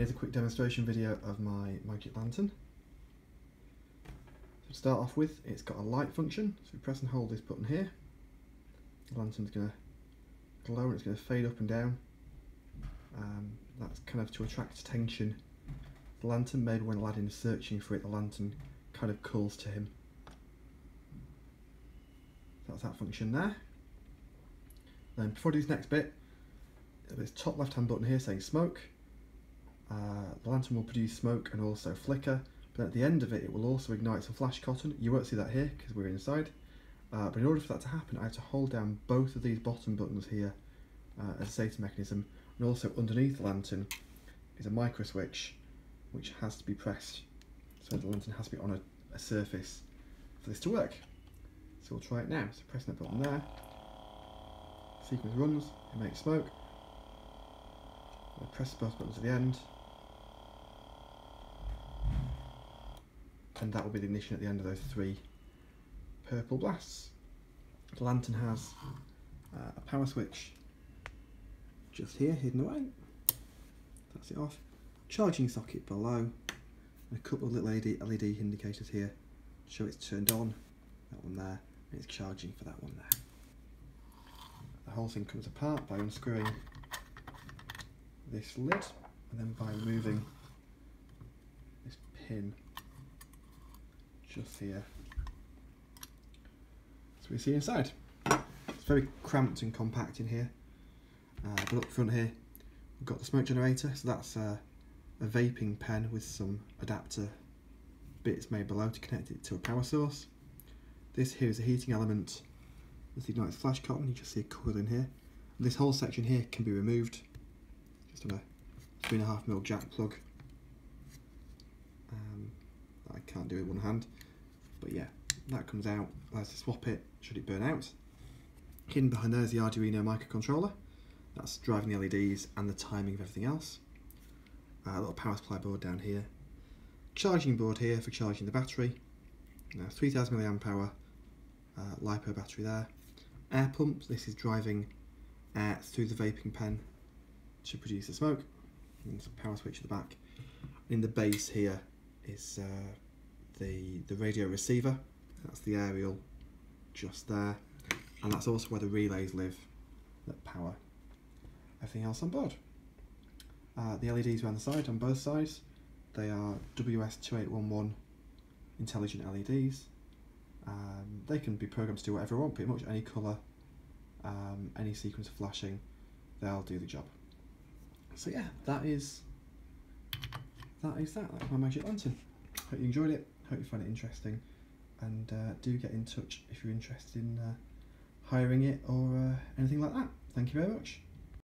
Here's a quick demonstration video of my Magic Lantern. So to start off with, it's got a light function, so we press and hold this button here. The lantern's going to glow and it's going to fade up and down. That's kind of to attract attention. The lantern, maybe when Aladdin is searching for it, the lantern kind of calls to him. That's that function there. Then before I do this next bit, there's top left hand button here saying smoke. The lantern will produce smoke and also flicker, but at the end of it, it will also ignite some flash cotton. You won't see that here because we're inside, but in order for that to happen, I have to hold down both of these bottom buttons here as a safety mechanism, and also underneath the lantern is a micro switch which has to be pressed, so the lantern has to be on a surface for this to work. So we'll try it now. So pressing that button there, sequence runs, it makes smoke. I press both buttons at the end, and that will be the ignition at the end of those three purple blasts. The lantern has a power switch just here, hidden away. That's it off. Charging socket below, and a couple of little LED indicators here to show it's turned on. That one there, and it's charging for that one there. The whole thing comes apart by unscrewing this lid and then by removing this pin just here. So we see inside. It's very cramped and compact in here. But up front here we've got the smoke generator, so that's a vaping pen with some adapter bits made below to connect it to a power source. This here is a heating element. This ignites flash cotton, you just see a coil in here. And this whole section here can be removed. Just on a 3.5mm jack plug. I can't do it with one hand, but yeah, that comes out. Allows to swap it should it burn out. Hidden behind there is the Arduino microcontroller. That's driving the LEDs and the timing of everything else. A little power supply board down here. Charging board here for charging the battery. Now 3000mAh LiPo battery there. Air pump. This is driving air through the vaping pen to produce the smoke, and there's a power switch at the back. In the base here is the radio receiver. That's the aerial just there, and that's also where the relays live that power everything else on board. The LEDs around the side, on both sides, they are WS2811 intelligent LEDs. They can be programmed to do whatever you want, pretty much any colour, any sequence of flashing, they'll do the job. So yeah, that. That's my Magic Lantern. Hope you enjoyed it, hope you find it interesting, and do get in touch if you're interested in hiring it or anything like that. Thank you very much.